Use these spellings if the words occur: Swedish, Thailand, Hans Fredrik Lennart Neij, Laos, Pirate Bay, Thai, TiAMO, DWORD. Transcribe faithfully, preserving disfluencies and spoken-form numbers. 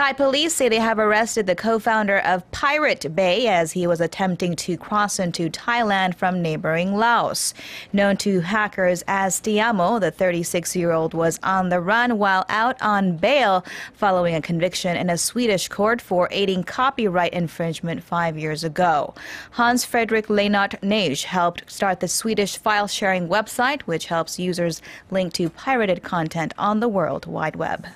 Thai police say they have arrested the co-founder of Pirate Bay as he was attempting to cross into Thailand from neighboring Laos. Known to hackers as TiAMO, the thirty-six-year-old was on the run while out on bail following a conviction in a Swedish court for aiding copyright infringement five years ago. Hans Fredrik Lennart Neij helped start the Swedish file-sharing website, which helps users link to pirated content on the World Wide Web.